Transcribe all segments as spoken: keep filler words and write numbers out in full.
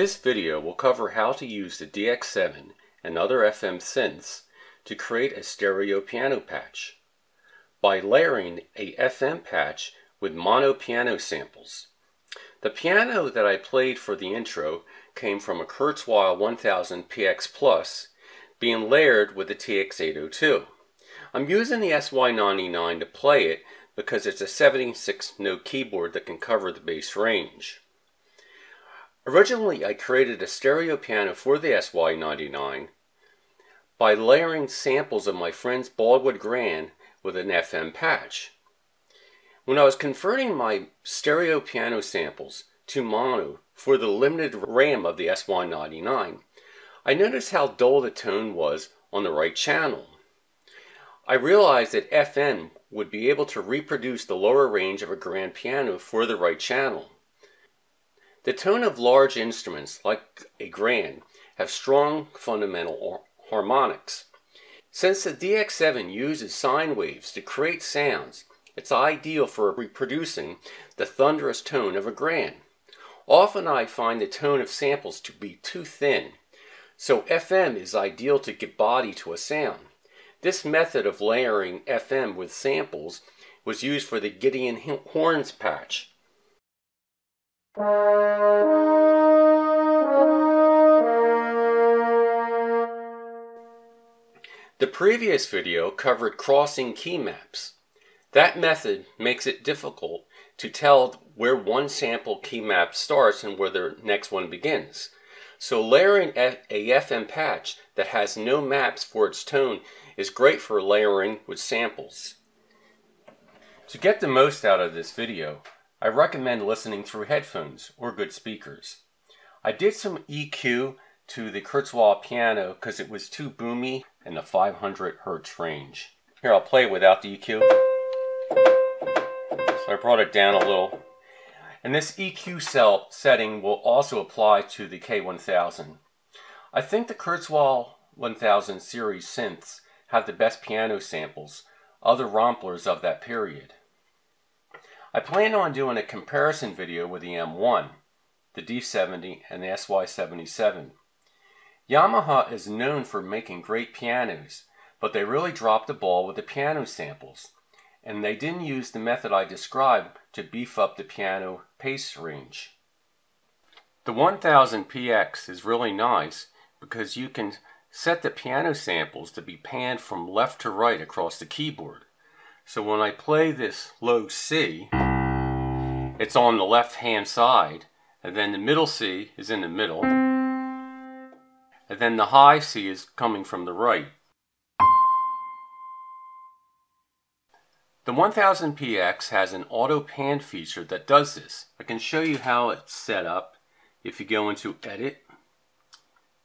This video will cover how to use the D X seven and other F M synths to create a stereo piano patch by layering a F M patch with mono piano samples. The piano that I played for the intro came from a Kurzweil one thousand P X plus being layered with the T X eight oh two. I'm using the S Y ninety-nine to play it because it's a seventy-six note keyboard that can cover the bass range. Originally, I created a stereo piano for the S Y ninety-nine by layering samples of my friend's Baldwin Grand with an F M patch. When I was converting my stereo piano samples to mono for the limited RAM of the S Y ninety-nine, I noticed how dull the tone was on the right channel. I realized that F M would be able to reproduce the lower range of a grand piano for the right channel. The tone of large instruments, like a grand, have strong fundamental harmonics. Since the D X seven uses sine waves to create sounds, it's ideal for reproducing the thunderous tone of a grand. Often I find the tone of samples to be too thin, so F M is ideal to give body to a sound. This method of layering F M with samples was used for the Gideon Horns patch. The previous video covered crossing key maps. That method makes it difficult to tell where one sample key map starts and where the next one begins. So layering a F M patch that has no maps for its tone is great for layering with samples. To get the most out of this video, I recommend listening through headphones or good speakers. I did some E Q to the Kurzweil piano because it was too boomy in the five hundred hertz range. Here, I'll play it without the E Q. So I brought it down a little. And this E Q cell setting will also apply to the K one thousand. I think the Kurzweil one thousand series synths have the best piano samples of the Romplers of that period. I plan on doing a comparison video with the M one, the D seventy, and the S Y seventy-seven. Yamaha is known for making great pianos, but they really dropped the ball with the piano samples, and they didn't use the method I described to beef up the piano pace range. The one thousand P X is really nice because you can set the piano samples to be panned from left to right across the keyboard. So when I play this low C, it's on the left-hand side, and then the middle C is in the middle, and then the high C is coming from the right. The one thousand P X has an auto-pan feature that does this. I can show you how it's set up if you go into Edit,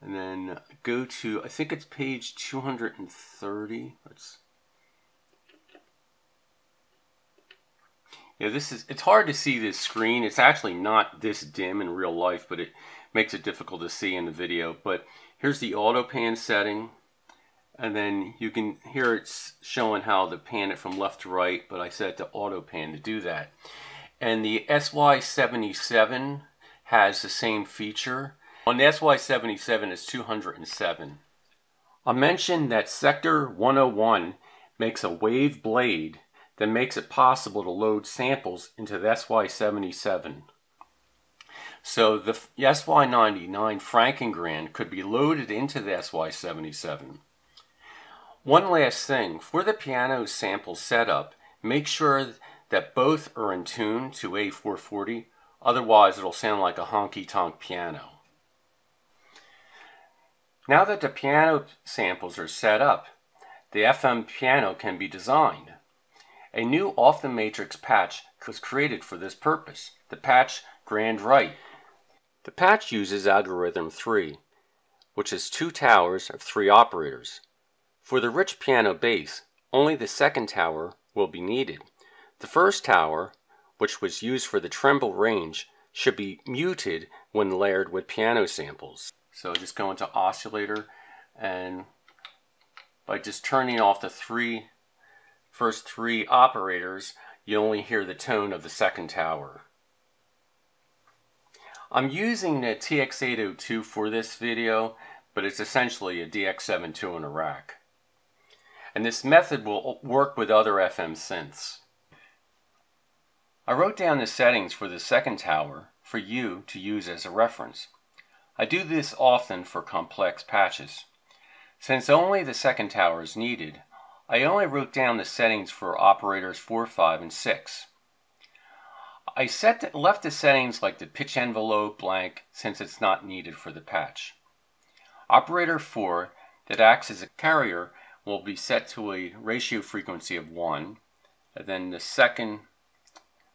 and then go to, I think it's page two hundred thirty. Let's Yeah, this is, it's hard to see this screen. It's actually not this dim in real life, but it makes it difficult to see in the video. But here's the auto pan setting. And then you can hear it's showing how to pan it from left to right, but I set it to auto pan to do that. And the S Y seventy-seven has the same feature. On the S Y seventy-seven is two hundred seven. I mentioned that Sector one oh one makes a wave blade that makes it possible to load samples into the S Y seventy-seven. So the S Y ninety-nine Franken Grand could be loaded into the S Y seventy-seven. One last thing, for the piano sample setup, make sure that both are in tune to A four forty, otherwise it'll sound like a honky-tonk piano. Now that the piano samples are set up, the F M piano can be designed. A new Off The Matrix patch was created for this purpose, the patch Grand Right. The patch uses algorithm three, which is two towers of three operators. For the rich piano bass, only the second tower will be needed. The first tower, which was used for the tremble range, should be muted when layered with piano samples. So just go into oscillator, and by just turning off the three first three operators, you only hear the tone of the second tower. I'm using a T X eight oh two for this video, but it's essentially a D X seven two in a rack. And this method will work with other F M synths. I wrote down the settings for the second tower for you to use as a reference. I do this often for complex patches. Since only the second tower is needed, I only wrote down the settings for operators four, five, and six. I set the, left the settings like the pitch envelope blank since it's not needed for the patch. Operator four, that acts as a carrier, will be set to a ratio frequency of one. And then the second,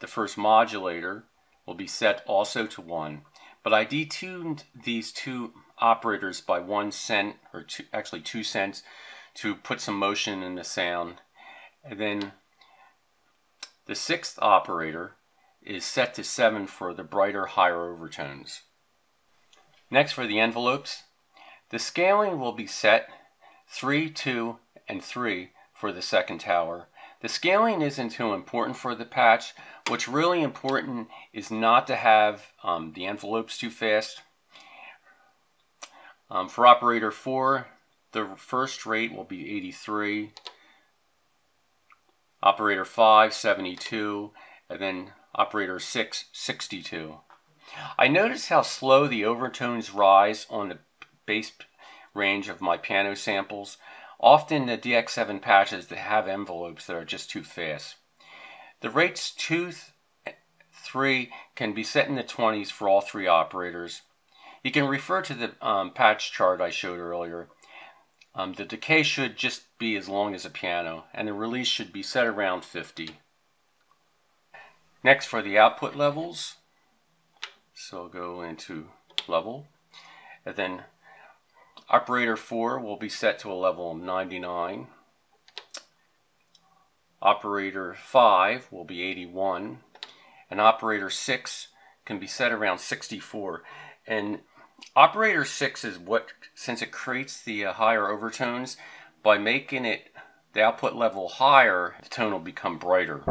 the first modulator, will be set also to one. But I detuned these two operators by one cent, or two, actually two cents, to put some motion in the sound. And then the sixth operator is set to seven for the brighter, higher overtones. Next, for the envelopes, the scaling will be set three, two, and three for the second tower. The scaling isn't too important for the patch. What's really important is not to have um, the envelopes too fast. Um, for operator four, the first rate will be eighty-three, operator five, seventy-two, and then operator six, sixty-two. I notice how slow the overtones rise on the bass range of my piano samples. Often the D X seven patches that have envelopes that are just too fast. The rates two, three can be set in the twenties for all three operators. You can refer to the um, patch chart I showed earlier. Um, the decay should just be as long as a piano, and the release should be set around fifty. Next, for the output levels, so I'll go into level, and then operator four will be set to a level of ninety-nine, operator five will be eighty-one, and operator six can be set around sixty-four. And operator six is what, since it creates the uh, higher overtones, by making it the output level higher, the tone will become brighter.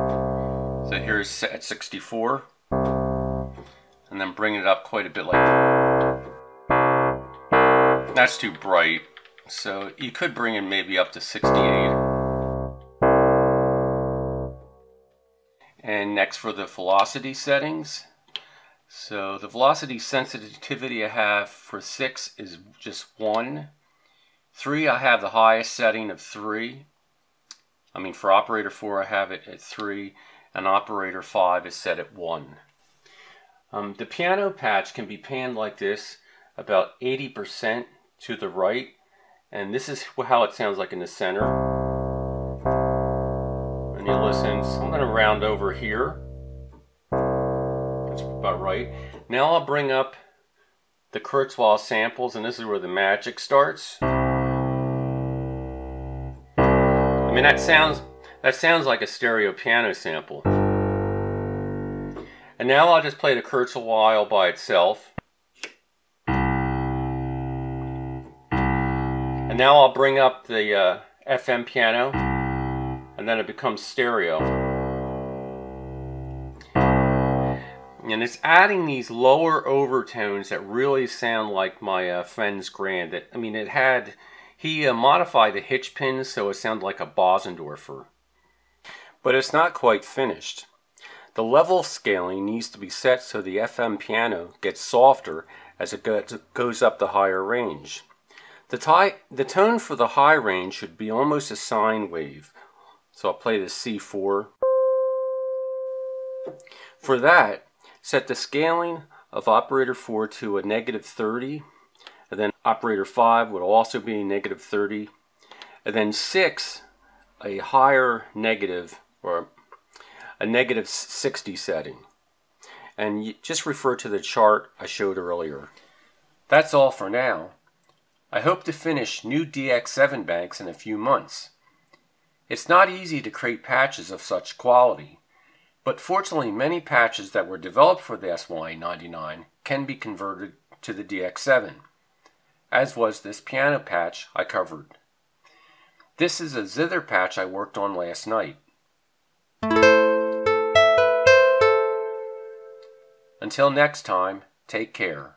So here's at sixty-four, and then bring it up quite a bit like that. That's too bright, so you could bring it maybe up to sixty-eight. And next for the velocity settings. So the velocity sensitivity I have for six is just one. three, I have the highest setting of three. I mean, for operator four, I have it at three. And operator five is set at one. Um, the piano patch can be panned like this, about eighty percent to the right, and this is how it sounds like in the center. And you listen, so I'm going to round over here. That's about right. Now I'll bring up the Kurzweil samples, and this is where the magic starts. I mean, that sounds... That sounds like a stereo piano sample. And now I'll just play the Kurzweil by itself. And now I'll bring up the uh, F M piano, and then it becomes stereo. And it's adding these lower overtones that really sound like my uh, friend's Grand. That, I mean, it had, he uh, modified the hitch pins so it sounded like a Bosendorfer. But it's not quite finished. The level scaling needs to be set so the F M piano gets softer as it goes up the higher range. The, the tone for the high range should be almost a sine wave. So I'll play the C four. For that, set the scaling of operator four to a negative thirty, and then operator five would also be a negative thirty, and then six a higher negative, or a negative sixty setting. And you just refer to the chart I showed earlier. That's all for now. I hope to finish new D X seven banks in a few months. It's not easy to create patches of such quality, but fortunately many patches that were developed for the S Y ninety-nine can be converted to the D X seven, as was this piano patch I covered. This is a zither patch I worked on last night. Until next time, Take care.